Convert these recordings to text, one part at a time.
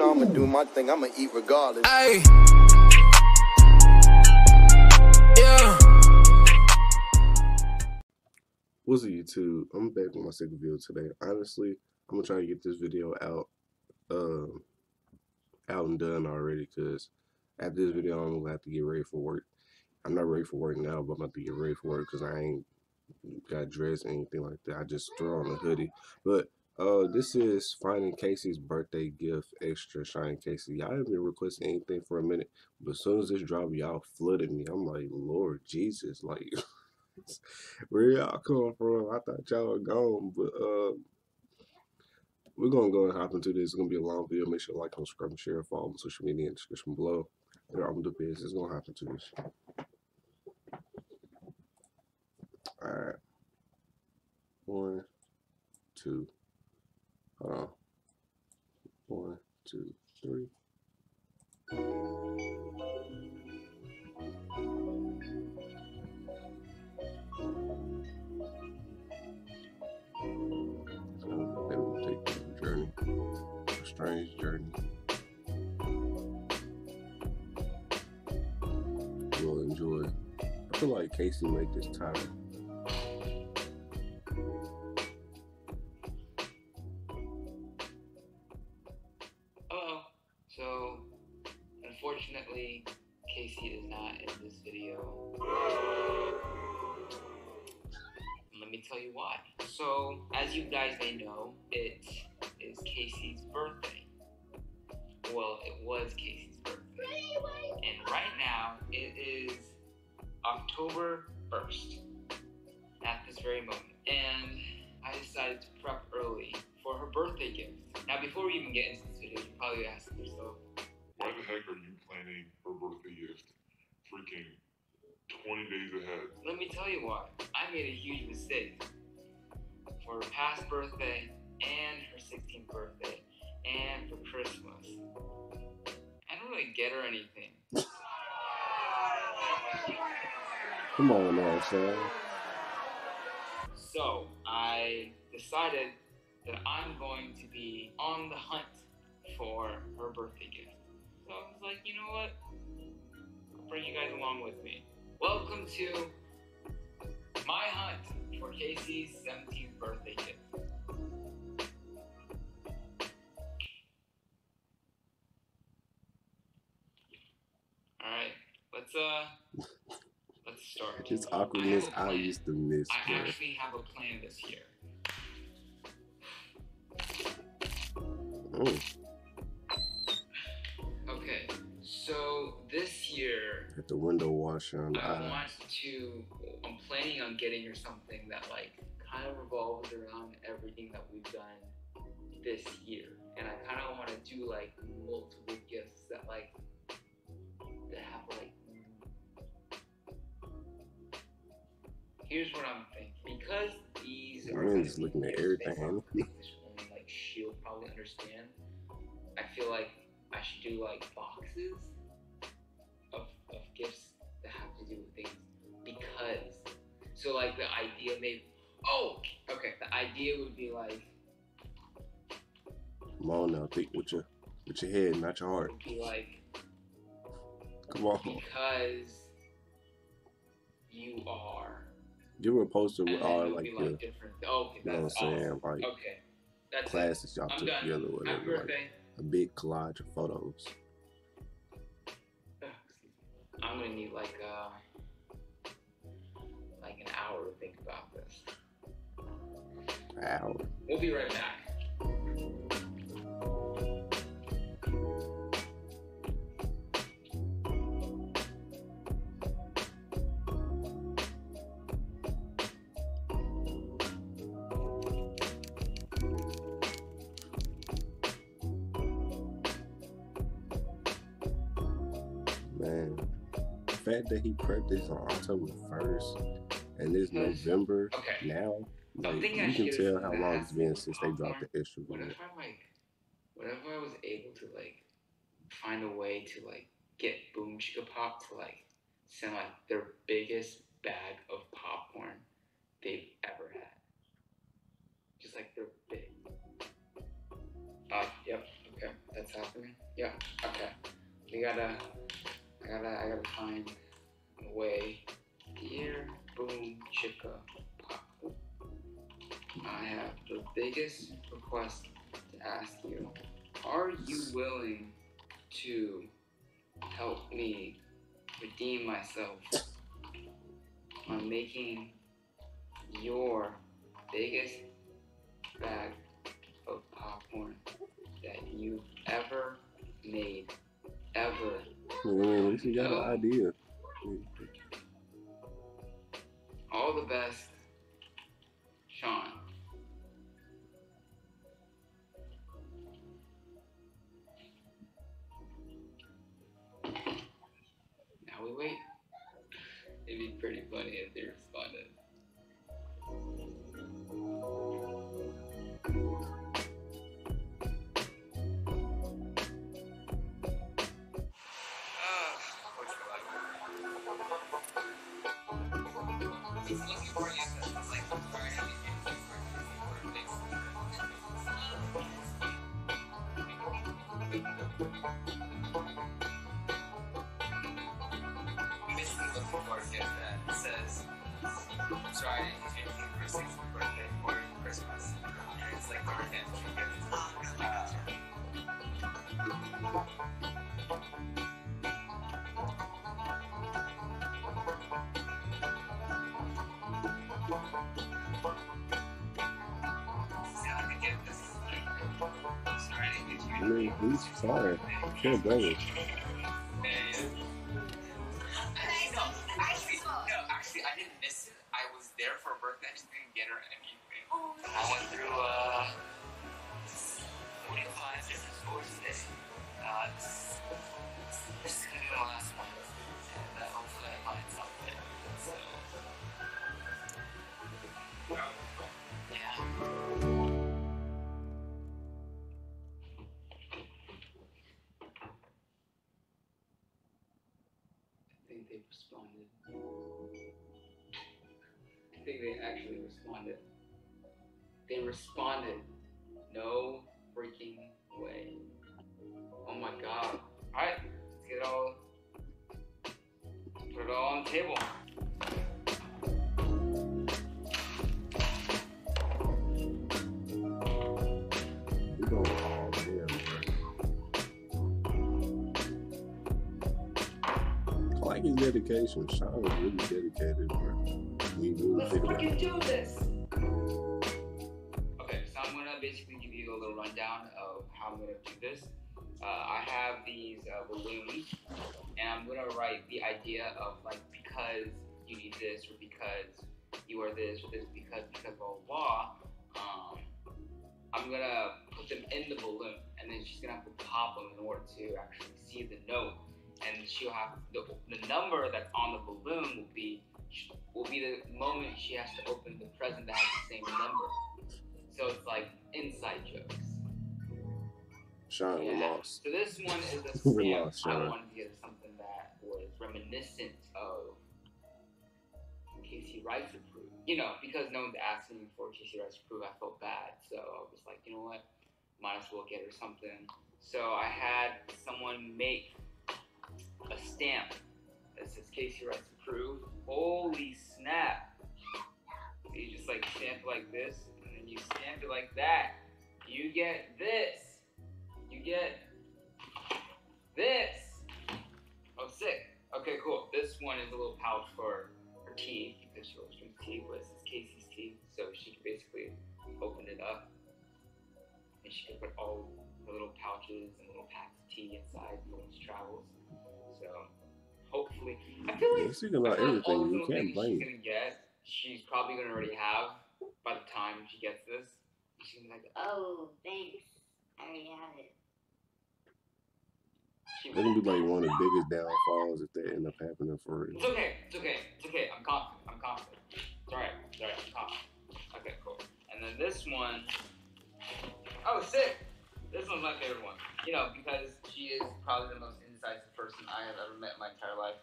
know I'ma do my thing, I'ma eat regardless. Hey. Yeah. What's up, YouTube? I'm back with my second video today. Honestly, I'm gonna try to get this video out out and done already, because after this video I'm gonna have to get ready for work. I'm not ready for work now, but I'm about to get ready for work because I ain't got dressed or anything like that. I just throw on a hoodie. But this is Finding Kaycee's birthday gift extra, Shining Kaycee. Y'all haven't been requesting anything for a minute, but as soon as this dropped, y'all flooded me. I'm like, Lord Jesus, like where y'all come from? I thought y'all were gone, but we're gonna go and hop into this. It's gonna be a long video. Make sure to like, subscribe, and share, follow on social media in the description below. And I'm gonna do this. It's gonna hop into this. Alright. 1, 2. Hold on. 1, 2, 3. Strange journey. You'll enjoy. I feel like Kaycee made this time. So unfortunately, Kaycee is not in this video. Let me tell you why. So as you guys may know, it is Kaycee's birthday. Well, it was Kaycee's birthday. And right now, it is October 1st, at this very moment. And I decided to prep early for her birthday gift. Now, before we even get into this video, you probably ask yourself, why the heck are you planning her birthday gift freaking 20 days ahead? Let me tell you why. I made a huge mistake for her past birthday, and her 16th birthday, and for Christmas. I don't really get her anything. Come on now, Sean. So, I decided that I'm going to be on the hunt for her birthday gift. So I was like, you know what? I'll bring you guys along with me. Welcome to my hunt for Kaycee's 17th birthday gift. Let's start. It's awkwardness I used to miss. I actually have a plan this year. Oh. Okay, so this year at the window washer on the I'm planning on getting her something that like kind of revolves around everything that we've done this year, and I kind of want to do like multiple gifts that like that have like. Here's what I'm thinking. Because these are just looking at everything. Like she'll probably understand. I feel like I should do like boxes of gifts that have to do with things. Because so like the idea maybe the idea would be like, come on now, think with your head, not your heart. Would be like, come on. Because you are. You were posted with all like the, like you know what I'm saying, like classes y'all took together, whatever, like a big collage of photos. I'm gonna need like an hour to think about this. An hour. We'll be right back. Man, the fact that he prepped this on October 1st and it's November now, like, you can tell how long it's been since they dropped the extra video. What if I was able to like find a way to like get Boom Chicka Pop to like send like their biggest bag of popcorn they've ever had, just like they're big. Yep, okay. that's happening. Yeah, okay. I gotta find a way here. Boom Chicka Pop. I have the biggest request to ask you. Are you willing to help me redeem myself on making your biggest bag of popcorn that you've ever made, ever? Man, at least you got an idea. All the best, Sean. Now we wait. It'd be pretty funny if they responded. He's fire. He's better. Actually, I didn't miss it. I was there for her birthday. I just didn't get her anything. I went through 45 different stores today. This is gonna be the last one, and hopefully I find something. So, yeah. Responded. They responded. No freaking way. Oh my god. Alright, let's get it all, put it all on the table. I like his dedication. Sean was really dedicated, bro. Let's fucking do this! Okay, so I'm gonna basically give you a little rundown of how I'm gonna do this. I have these balloons, and I'm gonna write the idea of like, because you need this, or because you are this, or this, because blah blah blah. I'm gonna put them in the balloon, and then she's gonna have to pop them in order to actually see the note. And she'll have the number that's on the balloon will be the moment she has to open the present that has the same number. So it's like inside jokes. Sean, yeah. We're lost. So this one is a scam. Lost, I wanted to get something that was reminiscent of Kaycee Rice approved. You know, because no one's asking me for Kaycee Rice approved, I felt bad. So I was like, you know what? Might as well get her something. So I had someone make a stamp that says Kaycee Rice approved. Holy snap! So you just like stamp it like this, and then you stamp it like that. You get this. You get this. Oh, sick. Okay, cool. This one is a little pouch for her tea, because she always drinks tea, but this is Kaycee's tea, so she can basically open it up, and she can put all her little pouches and little packs of tea inside when she travels. So hopefully, I feel like she's about everything. You can't blame. She's gonna get. She's probably gonna already have by the time she gets this. She's gonna be like, "Oh, thanks, I already have it." That's gonna be like one of the biggest downfalls if they end up happening for real. It's okay. It's okay. It's okay. I'm confident. I'm confident. It's alright. It's alright. I'm confident. Okay, cool. And then this one. Oh, sick. This one's my favorite one. You know, because she is probably the most incisive person I have ever met in my entire life.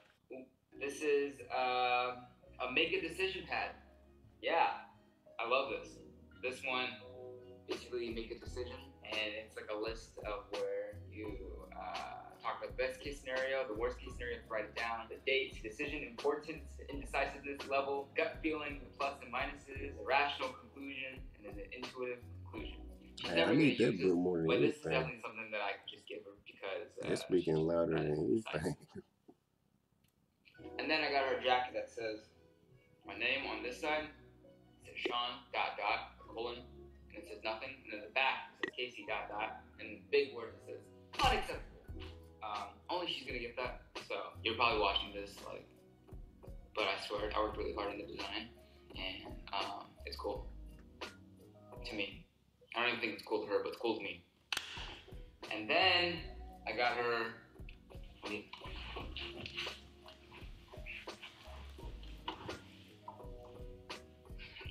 This is a make a decision pad. Yeah, I love this. This one, basically you make a decision, and it's like a list of where you best case scenario, the worst case scenario, write it down, the dates, decision, importance, indecisiveness level, gut feeling, the plus and minuses, a rational conclusion, and then an intuitive conclusion. I need that book more than anything. This is definitely something that I could just give her because... it's speaking louder than anything. And then I got her a jacket that says, my name on this side, it says Sean, colon, and it says nothing. And then the back, it says Kaycee, and the big word, it says, not acceptable. Only she's gonna get that. So you're probably watching this, like, but I swear I worked really hard on the design, and it's cool to me. I don't even think it's cool to her, but it's cool to me. And then I got her. I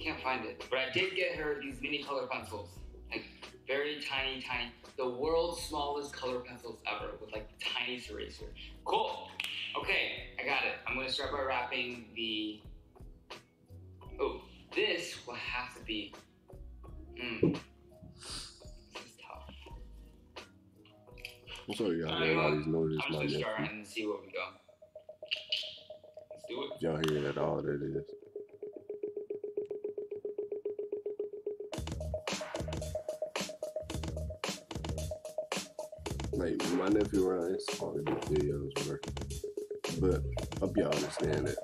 can't find it, but I did get her these mini color pencils. Very tiny, tiny, the world's smallest color pencils ever with like the tiniest eraser. Cool. Okay, I got it. I'm gonna start by wrapping the, oh, this will have to be, this is tough. I'm sorry y'all, I'm just gonna start and see where we go. Let's do it. Y'all hear that all that is. Like, my nephew runs all the videos, bro. But I hope y'all understand it.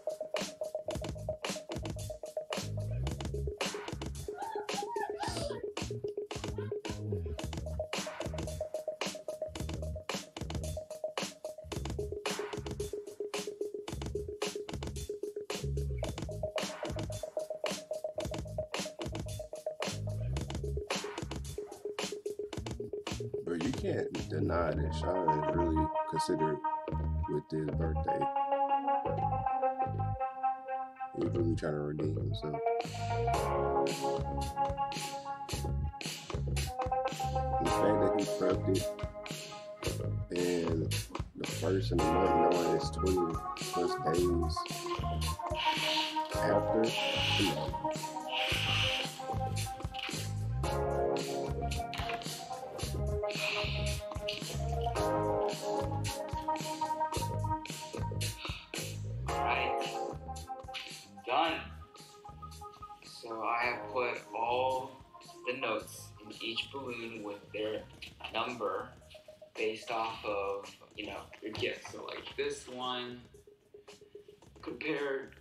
But you can't deny that Sean is really considered with his birthday. He's really trying to redeem himself. The fact that he prepped it and the first in the month, knowing it's 20 plus days after, done. So I have put all the notes in each balloon with their number based off of, you know, your gift. So like this one compared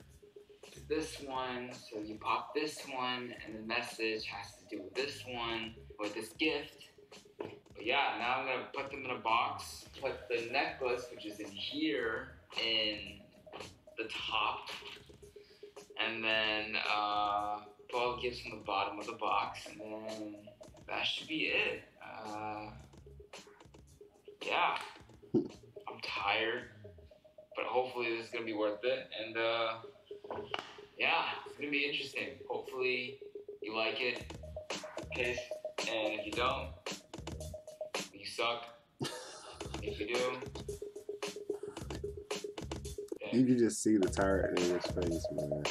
to this one. So you pop this one and the message has to do with this one or this gift. But yeah, now I'm gonna put them in a box, put the necklace, which is in here, in the top. And then Paul gives from the bottom of the box, and then that should be it. Yeah, I'm tired, but hopefully this is gonna be worth it. And yeah, it's gonna be interesting. Hopefully you like it, kiss, and if you don't, you suck. If you do, then you can just see the tiredness in his face, man.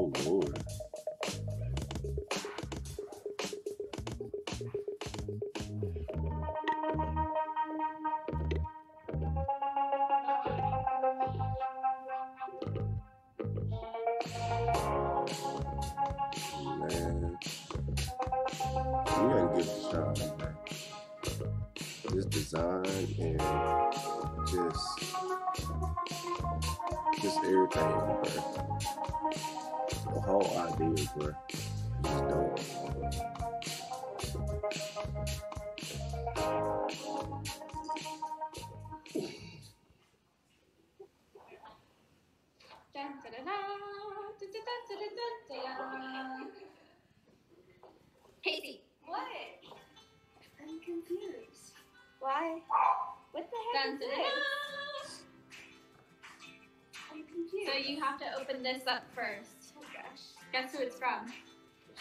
Oh Lord. Man. You gotta give it a shot, man. Just design and just everything, man. The whole idea, bro, just dope. Kaycee, what? I'm confused. Why? What the heck is this? I'm confused. So you have to open this up first. Oh gosh. Guess who it's from?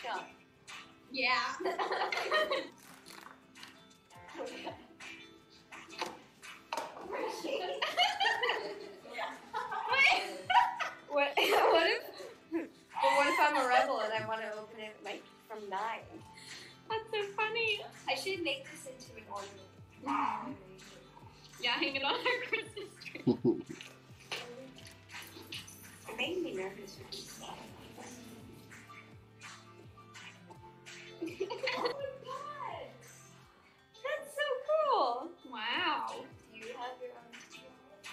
Sean. Yeah. What if I'm a rebel and I want to open it like from 9? That's so funny. I should make this into an ornament. Yeah, hanging on our Christmas tree. It made me nervous when you saw it. Oh my god! That's so cool! Wow. Do you have your own tree?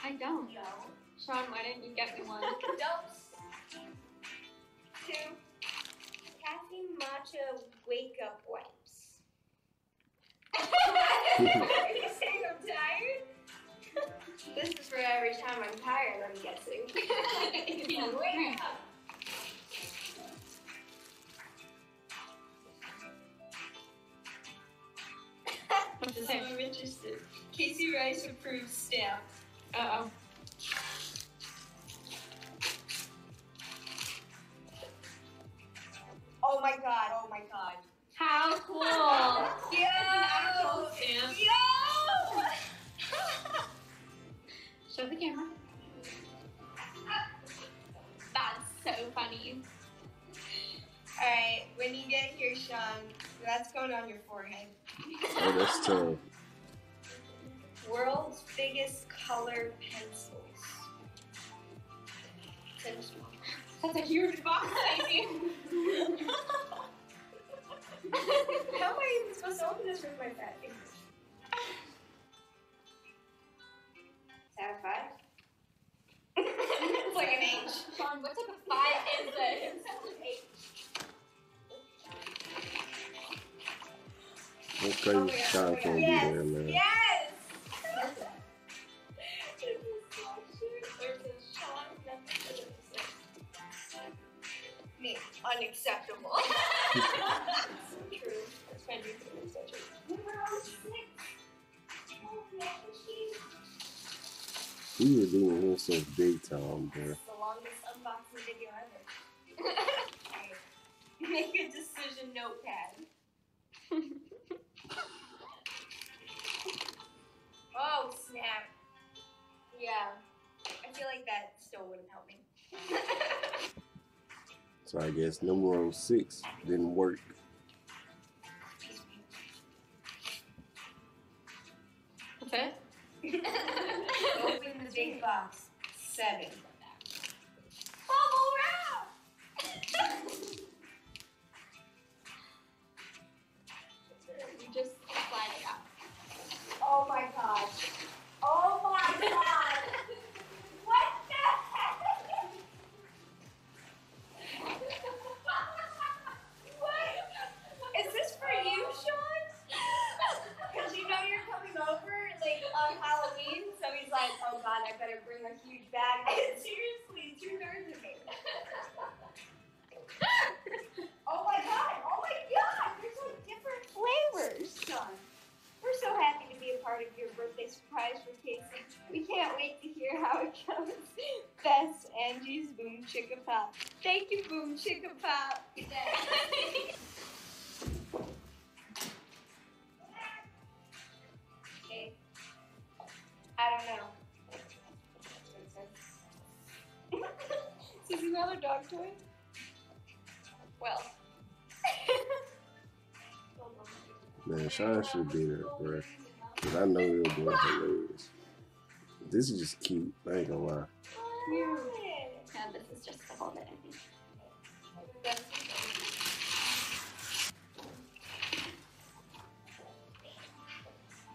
I don't. No. Sean, why didn't you get me one? Two Caffeine Matcha Wake Up Wipes. Are you saying I'm tired? This is for every time I'm tired, I'm guessing. Wake up. This time I'm interested. Kaycee Rice approved stamp. Uh-oh. Oh my god, oh my god. How cool. Yo! Stamp. Yo! Show the camera. That's so funny. Alright, when you get here, Sean, that's going on your forehead. Oh, that's terrible. World's biggest color pencils. That's a huge box, I think. How am I even supposed to open this with my fat fingers? Is that a 5? It's like an H. Sean, what type of 5 is this? What kind of child can be there, man? Yes! Unacceptable. True. That's my new such a. We were doing all so big time, bro. That's the longest unboxing video ever. Right. Make a decision notepad. Oh, snap. Yeah. I feel like that still wouldn't help me. So I guess number 6 didn't work. Okay. Open the big box. 7. Bubble wrap! You just slide it out. Oh my god. Oh my god! Oh god, I better bring a huge bag. Seriously, 2/3 of it. Oh my god, there's like different flavors. Sean, we're so happy to be a part of your birthday surprise for Kaycee. We can't wait to hear how it goes. Best Angie's Boom Chicka Pop. Thank you, Boom Chicka Pop. Good day. Okay. I don't know. Is this another dog toy? Well. Man, Sean should be there, bro. Cause I know it'll be hilarious. This is just cute. I ain't gonna lie. Yeah. Yeah, this is just the whole thing.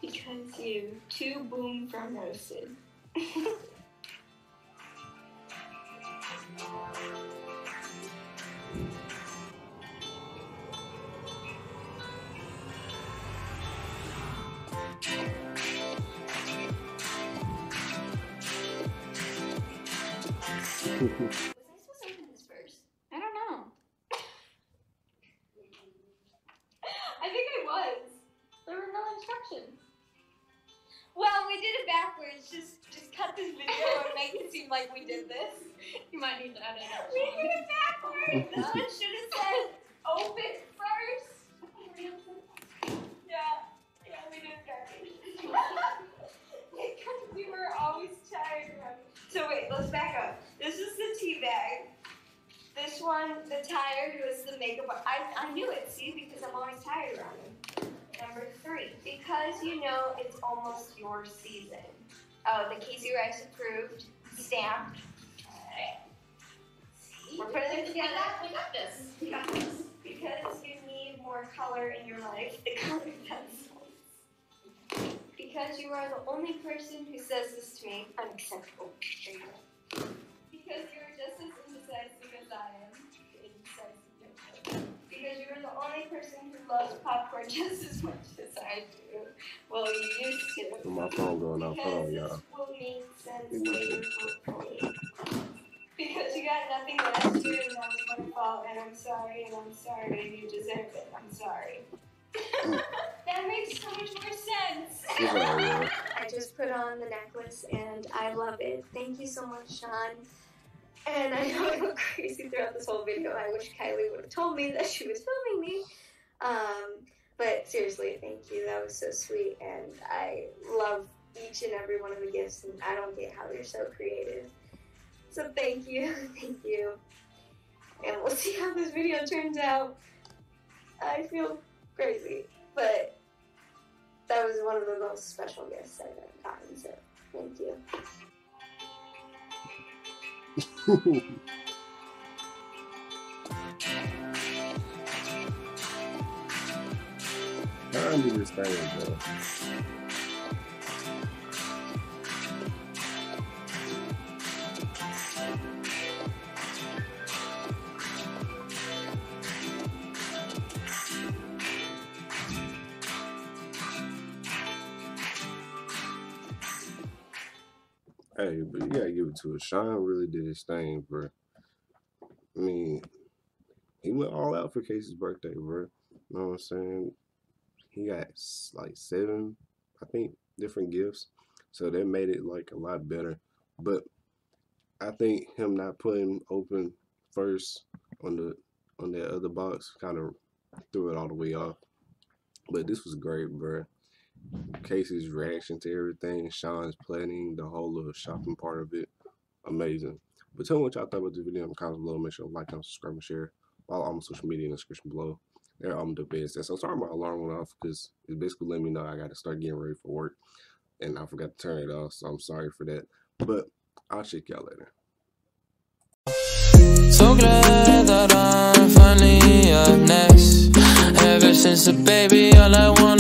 Because you two boom from roasted. Was I supposed to open this first? I don't know. I think I was. There were no instructions. Well, we did it backwards. Just cut this video and make it seem like we did this. You might need to edit it. We did it backwards. I should have said open first. Yeah, we did it backwards. Because we were always tired. So wait, let's back up. This is the tea bag. This one, the tired, was the makeup. I knew it, see, because I'm always tired around it. Number three, because you know it's almost your season. Oh, the Kaycee Rice approved, stamped. Alright. We're putting it together. We got this. We got this. Because you need more color in your life, the color pencils. Because you are the only person who says this to me, unacceptable. There you go. Because you're just as indecisive as I am. Because you're the only person who loves popcorn just as much as I do. Well, you used to. My phone going off. Hold on, y'all. Because you got nothing last year, and that was my fault, and I'm sorry, and I'm sorry, and you deserve it. I'm sorry. That makes so much more sense. I just put on the necklace, and I love it. Thank you so much, Sean. And I know I look crazy throughout this whole video. I wish Kylie would have told me that she was filming me. But seriously, thank you. That was so sweet. And I love each and every one of the gifts. And I don't get how you're so creative. So thank you. Thank you. And we'll see how this video turns out. I feel crazy. But that was one of the most special gifts I've ever gotten. So thank you. I need this thing, bro. Hey, but you gotta give it to it. Sean really did his thing, bro. I mean, he went all out for Kaycee's birthday, bro. You know what I'm saying? He got like 7, I think, different gifts. So that made it like a lot better. But I think him not putting open first on that other box kind of threw it all the way off. But this was great, bro. Kaycee's reaction to everything, Sean's planning, the whole little shopping part of it, amazing. But tell me what y'all thought about the video in the comments below. Make sure to like, subscribe, and share. Follow all my social media in the description below. They're all the best. And so sorry my alarm went off because it basically let me know I got to start getting ready for work, and I forgot to turn it off. So I'm sorry for that. But I'll check y'all later. So glad that I'm finally up next. Ever since the baby, all I want.